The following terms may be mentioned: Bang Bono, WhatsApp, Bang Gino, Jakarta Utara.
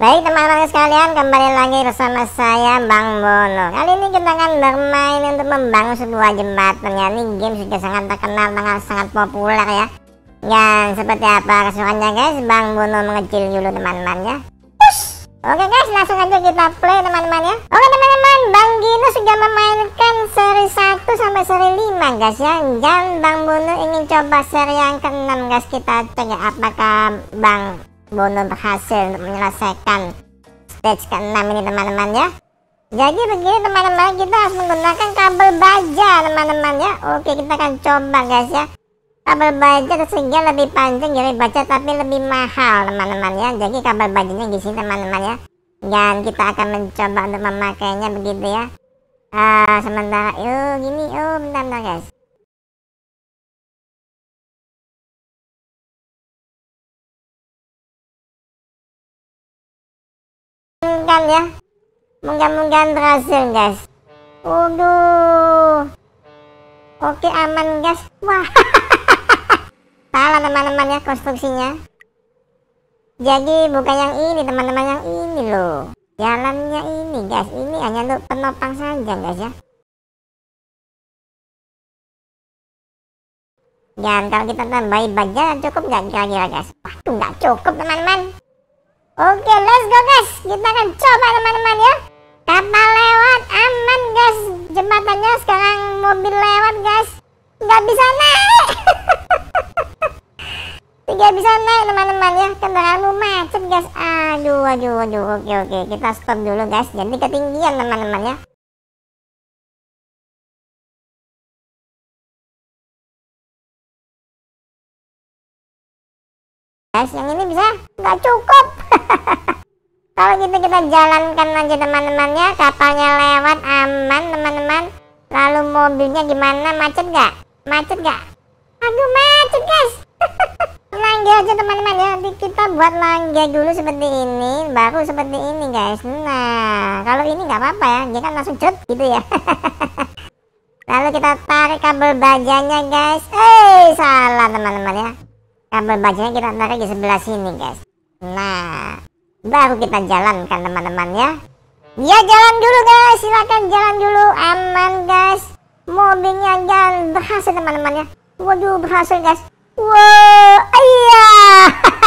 Baik teman-teman sekalian, kembali lagi bersama saya Bang Bono. Kali ini kita akan bermain untuk membangun sebuah jembatan ya. Ini game sudah sangat terkenal, sangat populer ya. Dan seperti apa keseruannya guys, Bang Bono mengecil dulu teman-teman ya. Oke guys, langsung aja kita play teman-teman ya. Oke teman-teman, Bang Gino sudah memainkan seri 1 sampai seri 5 guys ya. Dan Bang Bono ingin coba seri yang ke-6 guys. Kita cek ya, apakah Bang Bono berhasil untuk menyelesaikan stage ke-6 ini teman-teman ya. Jadi begini teman-teman, kita harus menggunakan kabel baja teman-teman ya. Oke, kita akan coba guys ya. Kabel baja tersedia lebih panjang dari baja tapi lebih mahal teman-teman ya. Jadi kabel bajanya di sini teman-teman ya. Dan kita akan mencoba untuk memakainya begitu ya. Sementara gini bentar guys. Ya, mudah-mudahan berhasil guys. Waduh, oke aman guys. Wah, salah teman-teman ya konstruksinya. Jadi bukan yang ini teman-teman, yang ini loh. Jalannya ini guys, ini hanya untuk penopang saja guys ya. Dan kalau kita tambahin baja cukup nggak kira-kira guys? Waduh, nggak cukup teman-teman. Oke, let's go guys. Kita akan coba teman-teman ya. Kapal lewat, aman guys. Jembatannya sekarang mobil lewat guys. Nggak bisa naik. Nggak bisa naik teman-teman ya. Kendaraan macet guys. Aduh. Oke. Kita stop dulu guys. Jadi ketinggian teman-teman ya. Guys, yang ini bisa? Nggak cukup. Kalau gitu kita jalankan aja teman-teman ya. Kapalnya lewat, aman teman-teman. Lalu mobilnya gimana? Macet nggak? Aduh, macet guys. Langgar aja teman-teman ya. Nanti kita buat langgar dulu seperti ini, baru seperti ini guys. Nah, kalau ini nggak apa-apa ya, dia kan langsung cut gitu ya. Lalu kita tarik kabel bajanya guys. Salah teman-teman ya. Kabel bajanya kita tarik di sebelah sini guys. Nah, baru kita jalankan teman-teman ya. Ya, jalan dulu guys, silakan jalan dulu. Aman guys, mobilnya jalan berhasil teman-teman ya. Waduh, berhasil guys. Wow, iya.